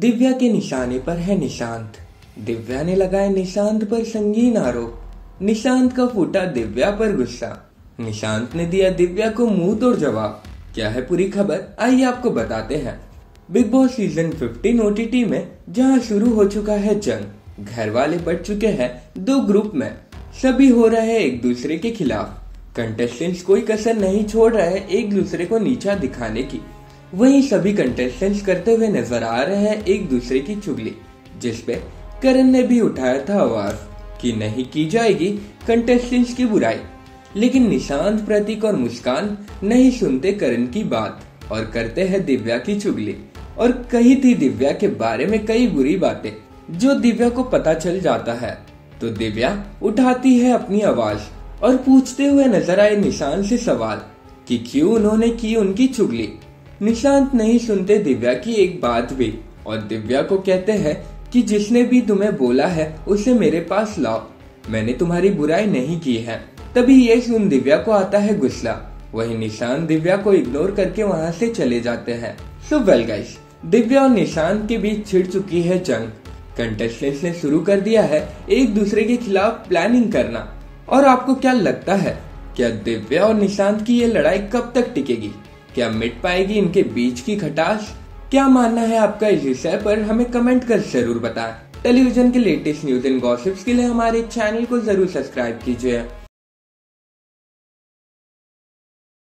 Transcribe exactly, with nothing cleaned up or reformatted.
दिव्या के निशाने पर है निशांत। दिव्या ने लगाया निशांत पर संगीन आरोप। निशांत का फूटा दिव्या पर गुस्सा। निशांत ने दिया दिव्या को मुंह तोड़ जवाब। क्या है पूरी खबर, आइए आपको बताते हैं। Bigg Boss season fifteen OTT में जहां शुरू हो चुका है जंग, घर वाले बढ़ चुके हैं दो ग्रुप में, सभी हो रहे एक दूसरे के खिलाफ। कंटेस्टेंट्स कोई कसर नहीं छोड़ रहे एक दूसरे को नीचा दिखाने की। वहीं सभी कंटेस्टेंट्स करते हुए नजर आ रहे हैं एक दूसरे की चुगली, जिसपे करण ने भी उठाया था आवाज कि नहीं की जाएगी कंटेस्टेंट्स की बुराई। लेकिन निशांत, प्रतीक और मुस्कान नहीं सुनते करण की बात और करते हैं दिव्या की चुगली। और कही थी दिव्या के बारे में कई बुरी बातें जो दिव्या को पता चल जाता है, तो दिव्या उठाती है अपनी आवाज और पूछते हुए नजर आए निशांत से सवाल कि क्यों उन्होंने की उनकी चुगली। निशांत नहीं सुनते दिव्या की एक बात भी और दिव्या को कहते हैं कि जिसने भी तुम्हें बोला है उसे मेरे पास लाओ, मैंने तुम्हारी बुराई नहीं की है। तभी ये सुन दिव्या को आता है गुस्सा। वहीं निशांत दिव्या को इग्नोर करके वहाँ से चले जाते हैं। सो वेल गाइस, दिव्या और निशांत के बीच छिड़ चुकी है जंग। कंटेस्टेंट्स ने शुरू कर दिया है एक दूसरे के खिलाफ प्लानिंग करना। और आपको क्या लगता है, क्या दिव्या और निशांत की ये लड़ाई कब तक टिकेगी? क्या मिट पाएगी इनके बीच की खटास? क्या मानना है आपका इस विषय पर, हमें कमेंट कर जरूर बताएं। टेलीविजन के लेटेस्ट न्यूज एंड गॉसिप्स के लिए हमारे चैनल को जरूर सब्सक्राइब कीजिए।